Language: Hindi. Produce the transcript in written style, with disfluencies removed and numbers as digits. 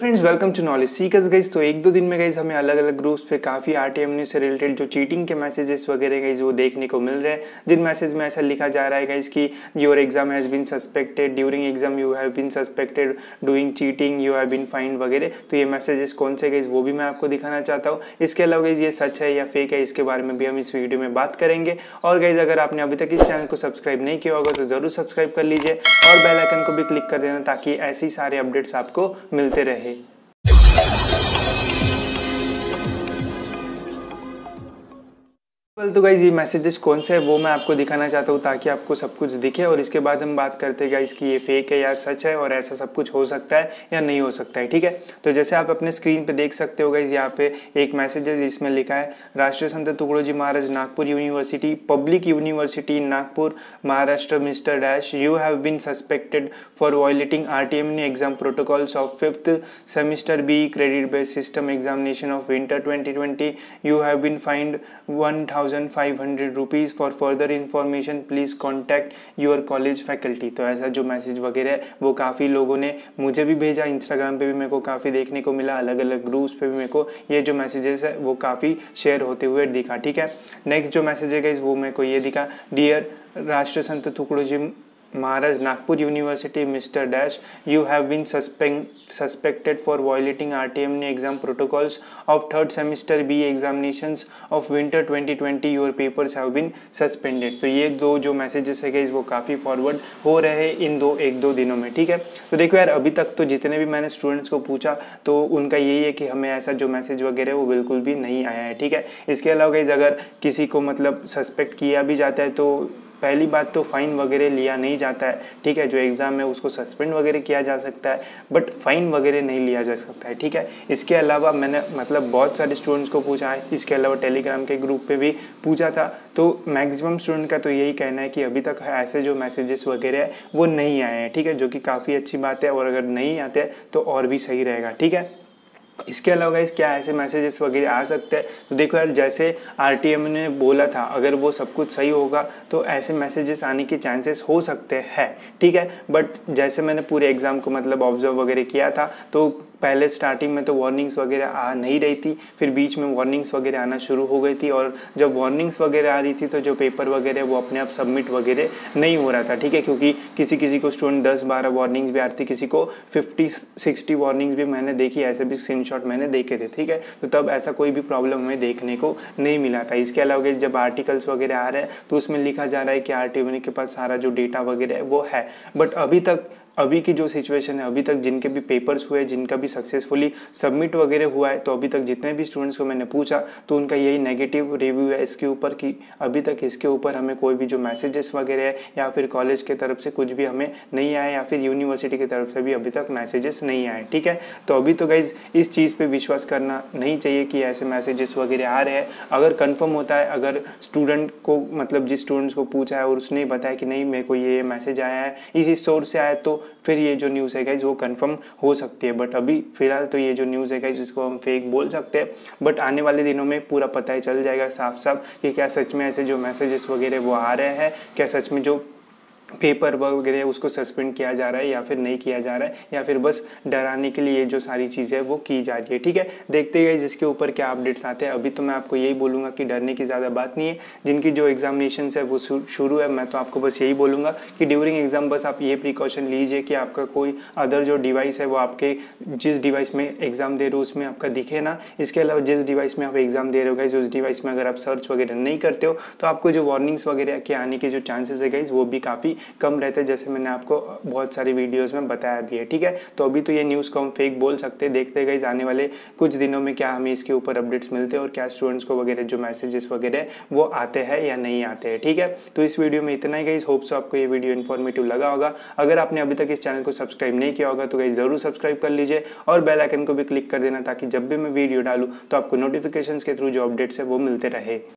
Friends welcome to knowledge seekers guys. तो एक दो दिन में गाइज हमें अलग अलग ग्रुप्स पे काफ़ी आरटीएम न्यूज से रिलेटेड जो चीटिंग के मैसेजेस वगैरह गाइज वो देखने को मिल रहे हैं, जिन मैसेज में ऐसा लिखा जा रहा है गाइज कि your exam has been suspected, during exam you have been suspected doing cheating, you have been fined वगैरह। तो ये मैसेजेस कौन से गाइज वो भी मैं आपको दिखाना चाहता हूँ। इसके अलावा गाइज ये सच है या फेक है इसके बारे में भी हम इस वीडियो में बात करेंगे। और गाइज अगर आपने अभी तक इस चैनल को सब्सक्राइब नहीं किया होगा तो ज़रूर सब्सक्राइब कर लीजिए और बेल आइकन को भी क्लिक कर देना ताकि ऐसे ही सारे अपडेट्स आपको मिलते रहे। तो गाइज ये मैसेजेस कौन से है वो मैं आपको दिखाना चाहता हूँ ताकि आपको सब कुछ दिखे, और इसके बाद हम बात करते हैं गाइज कि ये फेक है या सच है और ऐसा सब कुछ हो सकता है या नहीं हो सकता है, ठीक है। तो जैसे आप अपने स्क्रीन पे देख सकते हो गाइज यहाँ पे एक मैसेज है जिसमें लिखा है Rashtriya Sant Tukdoji Maharaj Nagpur university, public university Nagpur Maharashtra, mister dash you have been suspected for violating RTM new exam protocols of 5th semester B credit based system examination of winter 2020। You have been fined 1500 rupees. For further information please contact your college faculty. तो ऐसा जो मैसेज वगैरह है वो काफ़ी लोगों ने मुझे भी भेजा, इंस्टाग्राम पे भी मेरे को काफ़ी देखने को मिला, अलग अलग ग्रुप्स पे भी मेरे को ये जो मैसेजेस है वो काफ़ी शेयर होते हुए दिखा, ठीक है। नेक्स्ट जो मैसेज है गाइस वो मेरे को ये दिखा, dear Rashtriya Sant Tukdoji Maharaj Nagpur university, mister dash you have been suspected for violating RTM new exam protocols of 3rd semester B examinations of winter 2020। Your papers have been suspended. तो ये दो जो मैसेजेस है गाइस वो काफ़ी फॉरवर्ड हो रहे हैं इन एक दो दिनों में, ठीक है। तो देखो यार अभी तक तो जितने भी मैंने स्टूडेंट्स को पूछा तो उनका यही है कि हमें ऐसा जो मैसेज वगैरह वो बिल्कुल भी नहीं आया है, ठीक है। इसके अलावा गाइस अगर किसी को मतलब सस्पेक्ट किया भी जाता है तो पहली बात तो फ़ाइन वगैरह लिया नहीं जाता है, ठीक है। जो एग्ज़ाम है उसको सस्पेंड वगैरह किया जा सकता है बट फ़ाइन वगैरह नहीं लिया जा सकता है, ठीक है। इसके अलावा मैंने मतलब बहुत सारे स्टूडेंट्स को पूछा है, इसके अलावा टेलीग्राम के ग्रुप पे भी पूछा था, तो मैक्सिमम स्टूडेंट का तो यही कहना है कि अभी तक ऐसे जो मैसेजेस वगैरह है वो नहीं आए हैं, ठीक है, जो कि काफ़ी अच्छी बात है। और अगर नहीं आते तो और भी सही रहेगा, ठीक है। इसके अलावा इस क्या ऐसे मैसेजेस वगैरह आ सकते हैं? तो देखो यार जैसे आरटीएम ने बोला था अगर वो सब कुछ सही होगा तो ऐसे मैसेजेस आने के चांसेस हो सकते हैं, ठीक है। बट जैसे मैंने पूरे एग्ज़ाम को मतलब ऑब्जर्व वगैरह किया था तो पहले स्टार्टिंग में तो वार्निंग्स वगैरह आ नहीं रही थी, फिर बीच में वार्निंग्स वगैरह आना शुरू हो गई थी, और जब वार्निंग्स वगैरह आ रही थी तो जो पेपर वगैरह वो अपने आप सबमिट वगैरह नहीं हो रहा था, ठीक है। क्योंकि किसी को स्टूडेंट 10-12 वार्निंग्स भी आ रही थी, किसी को 50-60 वार्निंग्स भी मैंने देखी, ऐसे भी स्क्रीनशॉट मैंने देखे थे, ठीक है। तो तब ऐसा कोई भी प्रॉब्लम हमें देखने को नहीं मिला था। इसके अलावा जब आर्टिकल्स वगैरह आ रहे हैं तो उसमें लिखा जा रहा है कि आरटीएम के पास सारा जो डेटा वगैरह है वो है, बट अभी की जो सिचुएशन है, अभी तक जिनके भी पेपर्स हुए, जिनका भी सक्सेसफुली सबमिट वगैरह हुआ है, तो अभी तक जितने भी स्टूडेंट्स को मैंने पूछा तो उनका यही नेगेटिव रिव्यू है इसके ऊपर कि अभी तक इसके ऊपर हमें कोई भी जो मैसेजेस वगैरह है या फिर कॉलेज के तरफ से कुछ भी हमें नहीं आया, या फिर यूनिवर्सिटी की तरफ से भी अभी तक मैसेजेस नहीं आए, ठीक है। तो अभी तो गाइज इस चीज़ पर विश्वास करना नहीं चाहिए कि ऐसे मैसेजेस वगैरह आ रहे हैं। अगर कन्फर्म होता है, अगर स्टूडेंट को मतलब जिस स्टूडेंट्स को पूछा है और उसने बताया कि नहीं मेरे को ये मैसेज आया है, इसी सोर्स से आया, तो फिर ये जो न्यूज़ है गाइज वो कंफर्म हो सकती है। बट अभी फ़िलहाल तो ये जो न्यूज़ है गाइज इसको हम फेक बोल सकते हैं, बट आने वाले दिनों में पूरा पता ही चल जाएगा साफ कि क्या सच में ऐसे जो मैसेजेस वगैरह वो आ रहे हैं, क्या सच में जो पेपर वगैरह उसको सस्पेंड किया जा रहा है या फिर नहीं किया जा रहा है, या फिर बस डराने के लिए जो सारी चीज़ें वो की जा रही है, ठीक है। देखते हैं इसके ऊपर क्या अपडेट्स आते हैं। अभी तो मैं आपको यही बोलूँगा कि डरने की ज़्यादा बात नहीं है। जिनकी जो एग्जामिनेशन है वो शुरू है, मैं तो आपको बस यही बोलूँगा कि ड्यूरिंग एग्ज़ाम बस आप ये प्रिकॉशन लीजिए कि आपका कोई अदर जो डिवाइस है वो आपके जिस डिवाइस में एग्ज़ाम दे रहे हो उसमें आपका दिखे ना। इसके अलावा जिस डिवाइस में आप एग्ज़ाम दे रहे हो गाइज उस डिवाइस में अगर आप सर्च वगैरह नहीं करते हो तो आपको जो वार्निंग्स वगैरह के आने के जो चांसेस है गाइज वो भी काफ़ी कम रहते हैं, जैसे मैंने आपको बहुत सारी वीडियोस में बताया भी है, ठीक है। तो अभी तो ये न्यूज़ को हम फेक बोल सकते हैं। देखते हैं गाइस आने वाले कुछ दिनों में क्या हमें इसके ऊपर अपडेट्स मिलते हैं और क्या स्टूडेंट्स को वगैरह जो मैसेजेस वगैरह वो आते हैं या नहीं आते हैं, ठीक है। तो इस वीडियो में इतना ही गाइस, होप सो आपको ये वीडियो इन्फॉर्मेटिव लगा होगा। अगर आपने अभी तक इस चैनल को सब्सक्राइब नहीं किया होगा तो गाइस ज़रूर सब्सक्राइब कर लीजिए और बेल आइकन को भी क्लिक कर देना ताकि जब भी मैं वीडियो डालूँ तो आपको नोटिफिकेशन के थ्रू जो अपडेट्स है वो मिलते रहे।